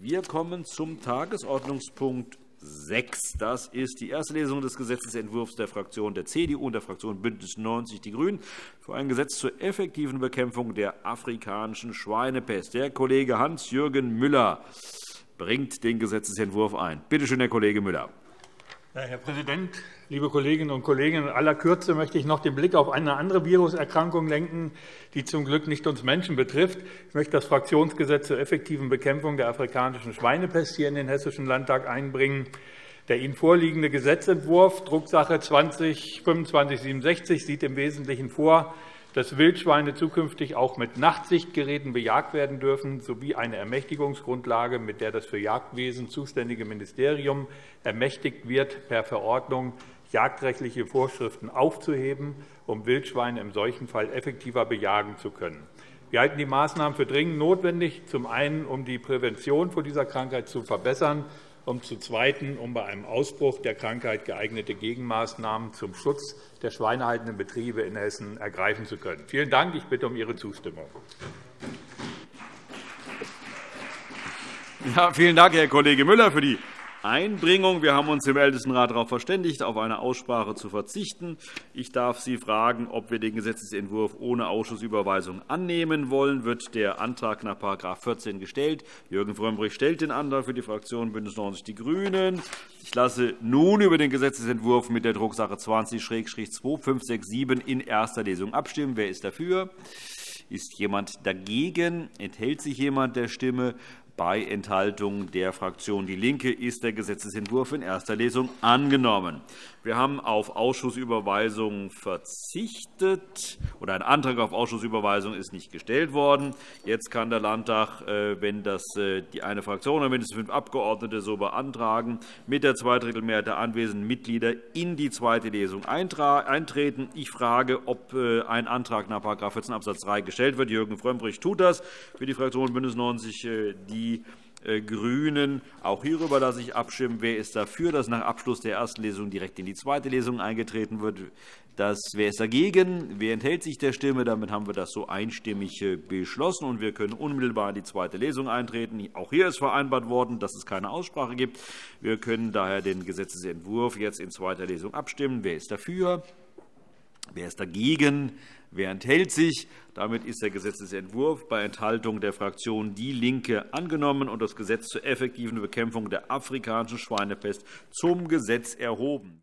Wir kommen zum Tagesordnungspunkt 6. Das ist die erste Lesung des Gesetzentwurfs der Fraktion der CDU und der Fraktion BÜNDNIS 90/DIE GRÜNEN für ein Gesetz zur effektiven Bekämpfung der afrikanischen Schweinepest. Der Kollege Hans-Jürgen Müller bringt den Gesetzentwurf ein. Bitte schön, Herr Kollege Müller. Herr Präsident, liebe Kolleginnen und Kollegen! In aller Kürze möchte ich noch den Blick auf eine andere Viruserkrankung lenken, die zum Glück nicht uns Menschen betrifft. Ich möchte das Fraktionsgesetz zur effektiven Bekämpfung der afrikanischen Schweinepest hier in den Hessischen Landtag einbringen. Der Ihnen vorliegende Gesetzentwurf, Drucksache 20/2567, sieht im Wesentlichen vor, dass Wildschweine zukünftig auch mit Nachtsichtgeräten bejagt werden dürfen, sowie eine Ermächtigungsgrundlage, mit der das für Jagdwesen zuständige Ministerium ermächtigt wird, per Verordnung jagdrechtliche Vorschriften aufzuheben, um Wildschweine im Seuchenfall effektiver bejagen zu können. Wir halten die Maßnahmen für dringend notwendig, zum einen, um die Prävention vor dieser Krankheit zu verbessern, und zum Zweiten, um bei einem Ausbruch der Krankheit geeignete Gegenmaßnahmen zum Schutz der schweinehaltenden Betriebe in Hessen ergreifen zu können. Vielen Dank. Ich bitte um Ihre Zustimmung. Ja, vielen Dank, Herr Kollege Müller, für die Einbringung. Wir haben uns im Ältestenrat darauf verständigt, auf eine Aussprache zu verzichten. Ich darf Sie fragen, ob wir den Gesetzentwurf ohne Ausschussüberweisung annehmen wollen. Wird der Antrag nach § 14 gestellt? Jürgen Frömmrich stellt den Antrag für die Fraktion BÜNDNIS 90/DIE GRÜNEN. Ich lasse nun über den Gesetzentwurf mit der Drucksache 20/2567 in erster Lesung abstimmen. Wer ist dafür? Ist jemand dagegen? Enthält sich jemand der Stimme? Bei Enthaltung der Fraktion DIE LINKE ist der Gesetzentwurf in erster Lesung angenommen. Wir haben auf Ausschussüberweisung verzichtet, oder ein Antrag auf Ausschussüberweisung ist nicht gestellt worden. Jetzt kann der Landtag, wenn das die eine Fraktion oder mindestens 5 Abgeordnete so beantragen, mit der Zweidrittelmehrheit der anwesenden Mitglieder in die zweite Lesung eintreten. Ich frage, ob ein Antrag nach § 14 Abs. 3 gestellt wird. Jürgen Frömmrich tut das für die Fraktion BÜNDNIS 90/DIE GRÜNEN. Auch hierüber lasse ich abstimmen. Wer ist dafür, dass nach Abschluss der ersten Lesung direkt in die zweite Lesung eingetreten wird? Wer ist dagegen? Wer enthält sich der Stimme? Damit haben wir das so einstimmig beschlossen, und wir können unmittelbar in die zweite Lesung eintreten. Auch hier ist vereinbart worden, dass es keine Aussprache gibt. Wir können daher den Gesetzentwurf jetzt in zweiter Lesung abstimmen. Wer ist dafür? Wer ist dagegen? Wer enthält sich? Damit ist der Gesetzentwurf bei Enthaltung der Fraktion DIE LINKE angenommen und das Gesetz zur effektiven Bekämpfung der afrikanischen Schweinepest zum Gesetz erhoben.